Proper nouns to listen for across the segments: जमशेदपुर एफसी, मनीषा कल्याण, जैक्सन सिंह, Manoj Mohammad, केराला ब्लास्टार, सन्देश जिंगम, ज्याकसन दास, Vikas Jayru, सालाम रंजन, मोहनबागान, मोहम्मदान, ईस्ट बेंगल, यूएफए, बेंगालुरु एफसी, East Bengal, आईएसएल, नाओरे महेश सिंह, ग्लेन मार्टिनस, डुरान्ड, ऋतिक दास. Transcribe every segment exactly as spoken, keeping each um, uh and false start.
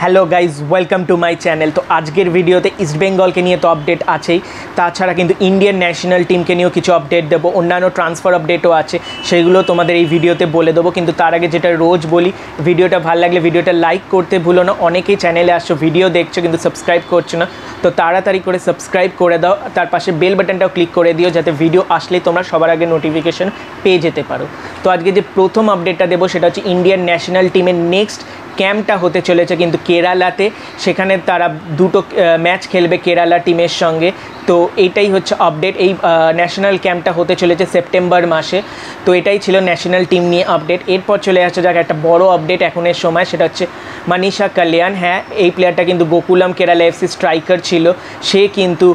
Hello guys welcome to my channel. तो आजकल भिडियोते east Bengal के लिए तो अपडेट आछेई, ताछाड़ा किन्तु इंडियन नैशनल टीम के लिए किछु अपडेट देव, अन्यान्य ट्रांसफार अपडेटो आछे, सेगुलो तोमादेर एई भिडियोते बोले देव। किन्तु तार आगे जेटा रोज बोली, भिडियोटा भालो लागले भिडियोटा लाइक करते भूलो ना। अनेकेई चैनेले आसो, भिडियो देखछो किन्तु सबस्क्राइब करछो ना, तो ताड़ाताड़ी करे सबस्क्राइब करे दाओ, तार पाशे बेल बाटनटाओ क्लिक करे दिओ जाते भिडियो आसले तोमरा सबार आगे नोटिफिकेशन पेये जेते पारो। तो आजके जे प्रथम अपडेटटा देव सेटा हच्छे इंडियन नैशनल टीमेर नेक्स्ट कैम्पटा होते चलेছে किन्तु केरालाते, सेखाने तारा दुटो मैच खेलबे केराला टीमेर संगे। तो एटाई होच्छे अपडेट, एई नैशनल कैम्पटा होते चलेছে सेप्टेम्बर मासे। तो एटाई छिलो नैशनल टीम निये अपडेट। एरपर चले आसा जाक एकटा बड़ो अपडेट एखोनेर समय, सेटा होच्छे मनीषा कल्याण। हाँ, एई प्लेयारटा किन्तु बकुलम केराला एफसी स्ट्राइकार छिलो, से किन्तु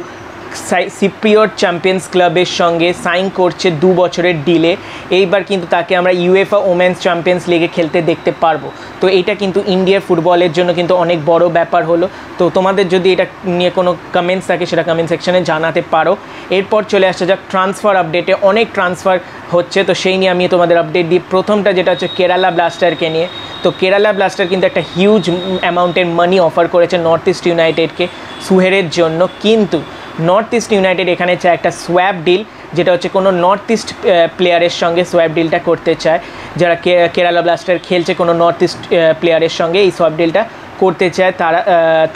सिप्रियर चैम्पियंस क्लाबर संगे साइन करछे दो बछरेर डिले। एइबार किन्तु ताके आमरा यूएफए वुमेन्स चैम्पियंस लीगे खेलते देखते पारबो। तो एटा किन्तु इंडियार फुटबलेर जोन्नो किन्तु अनेक बड़ो ब्यापार हलो। तो तोमादेर जोदि एटा निये कोनो कमेंट्स थाके सेटा कमेंट सेक्शने जानाते पारो। एरपर चले आसा जाक ट्रांसफार अपडेटे, अनेक ट्रांसफार होच्छे, तो सेई निये आमि तोमादेर अपडेट दिई। प्रथमटा जेटा होच्छे केराला ब्लास्टार के निये। तो केराला ब्लास्टार किन्तु एकटा हिउज अमाउंटेर मानी अफार करेছে नर्थ इस्ट यूनाइटेडके सुहेरेर जोन्नो। किन्तु नर्थ इस्ट यूनाइटेड एखाने चाय एक स्वैप डिल, जेटा होच्छे कोनो नर्थ इस्ट प्लेयारेर संगे स्वैप डिलटा करते चाय, जारा केराला ब्लास्टार खेलছে कोनो नर्थ इस्ट प्लेयारेर संगे এই स्वैप डिलटा করতে চায়। তারা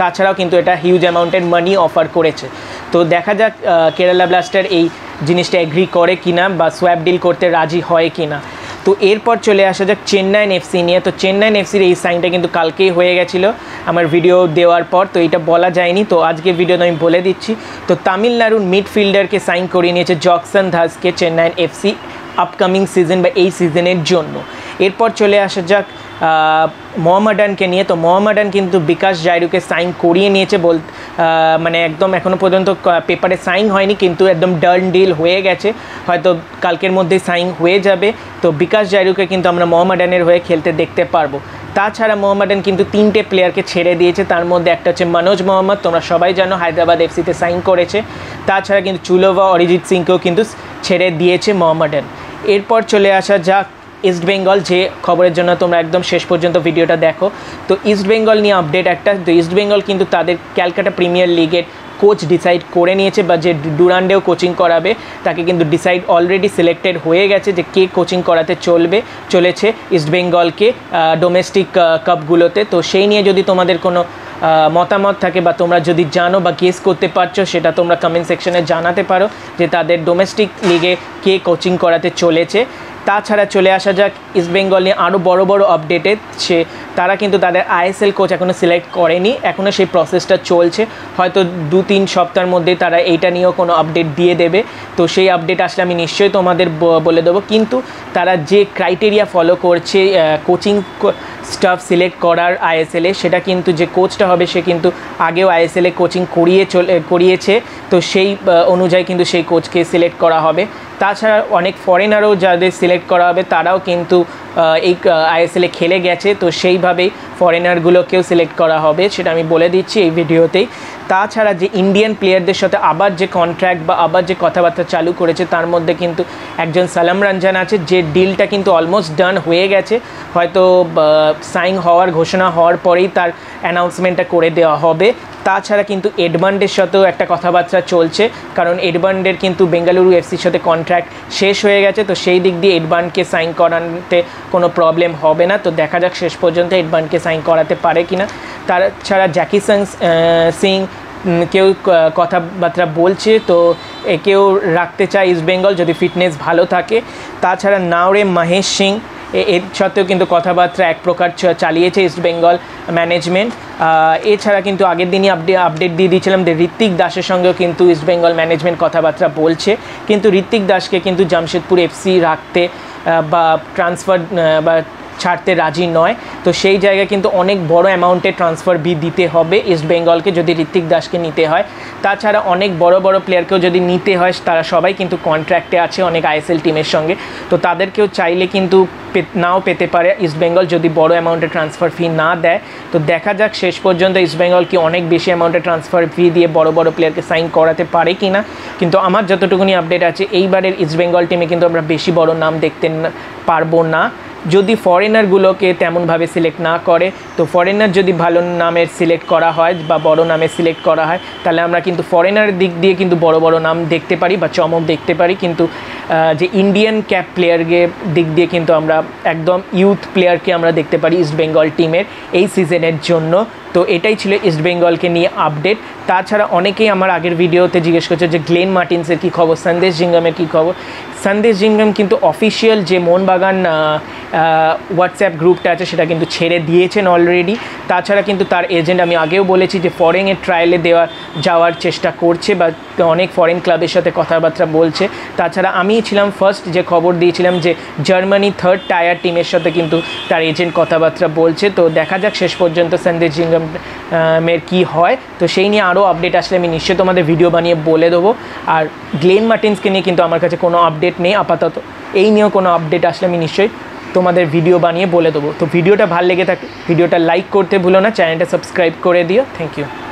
তাছাড়াও কিন্তু এটা হিউজ অ্যামাউন্টের মানি অফার করেছে। তো দেখা যাক কেরালা ব্লাস্টার এই জিনিসটা এগ্রি করে কিনা বা সোয়াপ ডিল করতে রাজি হয় কিনা। তো এরপর চলে আসা যাক চেন্নাইন এফসি নিয়ে। তো চেন্নাইন এফসির এই সাইনটা কিন্তু কালকেই হয়ে গেছিলো আমার ভিডিও দেওয়ার পর, তো এটা বলা যায়নি, তো আজকে ভিডিওতে আমি বলে দিচ্ছি। তো তামিলনাড়ুর মিডফিল্ডারকে সাইন করিয়ে নিয়েছে জ্যাকসন দাসকে চেন্নাইন এফসি আপকামিং সিজন বা এই সিজনের জন্য। এরপর চলে আসা যাক मोहम्मदान के लिए। तो मोहम्मदान किन्तु विकास जायरू के साइन करिए निएछे, बोल माने एकदम एखोनो पर्यन्त पेपारे साइन हयनि किन्तु एकदम डन डिल हये गेछे, हयतो कालकेर मध्येई साइन हये जाबे। तो विकास जायरू के किन्तु आमरा मोहम्मदानेर हये खेलते देखते पारबो। ताछाड़ा मोहम्मदान किन्तु तीनटे प्लेयारके छेड़े दिएছে, तार मধ্যে একটা হচ্ছে मनोज मोहम्मद, তোমরা সবাই জানো হায়দ্রাবাদ এফসিতে সাইন করেছে। তাছাড়া কিন্তু চুলোভা অরিজিৎ সিংকেও কিন্তু ছেড়ে দিয়েছে মোহাম্मदान। এরপর চলে আসা যাক ইস্ট বেঙ্গল, যে খবরের জন্য তোমরা একদম শেষ পর্যন্ত ভিডিওটা দেখো। তো ইস্ট বেঙ্গল নিয়ে আপডেট একটা। তো ইস্ট বেঙ্গল কিন্তু তাদের ক্যালকাটা প্রিমিয়ার লিগের কোচ ডিসাইড করে নিয়েছে, বা যে ডুরান্ডেও কোচিং করাবে তাকে কিন্তু ডিসাইড অলরেডি সিলেক্টেড হয়ে গেছে যে কে কোচিং করাতে চলবে চলেছে ইস্ট বেঙ্গলকে ডোমেস্টিক কাপগুলোতে। তো সেই নিয়ে যদি তোমাদের কোনো মতামত থাকে বা তোমরা যদি জানো বা গেস করতে পারছো, সেটা তোমরা কমেন্ট সেকশনে জানাতে পারো যে তাদের ডোমেস্টিক লিগে কে কোচিং করাতে চলেছে। তাছাড়া চলে আসা যাক ইস্ট বেঙ্গল নিয়ে আরও বড়ো বড়ো আপডেটে। সে তারা কিন্তু তাদের আইএসএল কোচ এখনও সিলেক্ট করেনি, এখনও সেই প্রসেসটা চলছে, হয়তো দু তিন সপ্তাহের মধ্যে তারা এইটা নিয়েও কোনো আপডেট দিয়ে দেবে। তো সেই আপডেট আসলে আমি নিশ্চয়ই তোমাদের বলে দেবো। কিন্তু তারা যে ক্রাইটেরিয়া ফলো করছে কোচিং স্টাফ সিলেক্ট করার আইএসএলে, সেটা কিন্তু যে কোচটা হবে সে কিন্তু আগেও আইএসএলে কোচিং করিয়ে চলে করিয়েছে, তো সেই অনুযায়ী কিন্তু সেই কোচকে সিলেক্ট করা হবে। তাছাড়া অনেক ফরেনারও যাদের সিলেক্ট করা হবে তারাও কিন্তু এই আইএসএলে খেলে গেছে, তো সেইভাবেই ফরেনারগুলোকেও সিলেক্ট করা হবে, সেটা আমি বলে দিচ্ছি এই ভিডিওতেই। তাছাড়া যে ইন্ডিয়ান প্লেয়ারদের সাথে আবার যে কন্ট্রাক্ট বা আবার যে কথাবার্তা চালু করেছে, তার মধ্যে কিন্তু একজন সালাম রঞ্জান আছে, যে ডিলটা কিন্তু অলমোস্ট ডান হয়ে গেছে, হয়তো সাইন হওয়ার ঘোষণা হওয়ার পরেই তার অ্যানাউন্সমেন্টটা করে দেওয়া হবে। তাছাড়া কিন্তু এডমান্ডের সাথেও একটা কথাবার্তা চলছে, কারণ এডমান্ডের কিন্তু বেঙ্গালুরু এফসির সাথে কন্ট্রাক্ট শেষ হয়ে গেছে, তো সেই দিক দিয়ে এডমান্ডকে সাইন করাতে কোনো প্রবলেম হবে না। তো দেখা যাক শেষ পর্যন্ত এডমান্ডকে সাইন করাতে পারে কি না। তাছাড়া জ্যাকসন সিং কেউ কথাবার্তা বলছে, তো একেও রাখতে চায় ইস্ট বেঙ্গল যদি ফিটনেস ভালো থাকে। তাছাড়া নাওরে মহেশ সিং এর সাথেও কিন্তু কথাবার্তা এক প্রকার চালিয়েছে ইস্ট বেঙ্গল ম্যানেজমেন্ট। এছাড়া কিন্তু আগের দিনই আপডেট আপডেট দিয়ে দিয়েছিলাম যে ঋতিক দাসের সঙ্গেও কিন্তু ইস্ট বেঙ্গল ম্যানেজমেন্ট কথাবার্তা বলছে, কিন্তু ঋতিক দাসকে কিন্তু জামশেদপুর এফসি রাখতে বা ট্রান্সফার বা ছাড়তে রাজি নয়। তো সেই জায়গায় কিন্তু অনেক বড় অ্যামাউন্টে ট্রান্সফার বি দিতে হবে ইস্ট বেঙ্গলকে যদি ঋতিক দাসকে নিতে হয়। তাছাড়া অনেক বড় বড় প্লেয়ারকেও যদি নিতে হয়, তারা সবাই কিন্তু কন্ট্রাক্টে আছে অনেক আইএসএল টিমের সঙ্গে, তো তাদেরকেও চাইলে কিন্তু নাও পেতে পারে ইস্ট বেঙ্গল যদি বড় অ্যামাউন্টে ট্রান্সফার ফি না দেয়। তো দেখা যাক শেষ পর্যন্ত ইস্ট বেঙ্গল কি অনেক বেশি অ্যামাউন্টে ট্রান্সফার ফি দিয়ে বড় বড় প্লেয়ারকে সাইন করাতে পারে কি না। কিন্তু আমার যতটুকুনি আপডেট আছে এইবারের ইস্ট বেঙ্গল টিমে কিন্তু আমরা বেশি বড় নাম দেখতে পারবো না। যদি ফরেনারগুলোকে তেমনভাবে সিলেক্ট না করে তো ফরেনার যদি ভালো নামের সিলেক্ট করা হয় বা বড় নামে সিলেক্ট করা হয় তাহলে আমরা কিন্তু ফরেনারের দিক দিয়ে কিন্তু বড় বড় নাম দেখতে পারি বা চমক দেখতে পারি, কিন্তু যে ইন্ডিয়ান ক্যাপ প্লেয়ারকে দিক দিয়ে কিন্তু আমরা একদম ইউথ প্লেয়ারকে আমরা দেখতে পারি ইস্ট বেঙ্গল টিমের এই সিজনের জন্য। তো এটাই ছিল ইস্ট বেঙ্গলকে নিয়ে আপডেট। তাছাড়া অনেকেই আমার আগের ভিডিওতে জিজ্ঞেস করছে যে গ্লেন মার্টিনসের কী খবর, সন্দেশ জিঙ্গমের কী খবর। সন্দেশ জিঙ্গম কিন্তু অফিসিয়াল যে মোহনবাগান হোয়াটসঅ্যাপ গ্রুপটা আছে সেটা কিন্তু ছেড়ে দিয়েছেন অলরেডি। তাছাড়া কিন্তু তার এজেন্ট আমি আগেও বলেছি যে ফরেনের ট্রায়ালে দেওয়া যাওয়ার চেষ্টা করছে বা অনেক ফরেন ক্লাবের সাথে কথাবার্তা বলছে। তাছাড়া আমি ছিলাম ফার্স্ট যে খবর দিয়েছিলাম যে জার্মানি থার্ড টায়ার টিমের সাথে কিন্তু তার এজেন্ট কথাবার্তা বলছে। তো দেখা যাক শেষ পর্যন্ত সন্দেশ জিঙ্গম মের কী হয়। তো সেই নিয়ে আরও আপডেট আসলে আমি নিশ্চয়ই তোমাদের ভিডিও বানিয়ে বলে দেবো। আর গ্লেন মার্টিনসকে নিয়ে কিন্তু আমার কাছে কোনো আপডেট নেই আপাতত, এই নিয়েও কোনো আপডেট আসলে আমি নিশ্চয়ই তোমাদের ভিডিও বানিয়ে বলে দেবো। তো ভিডিওটা ভালো লেগে থাকে ভিডিওটা লাইক করতে ভুলো না, চ্যানেলটা সাবস্ক্রাইব করে দিও। Thank you.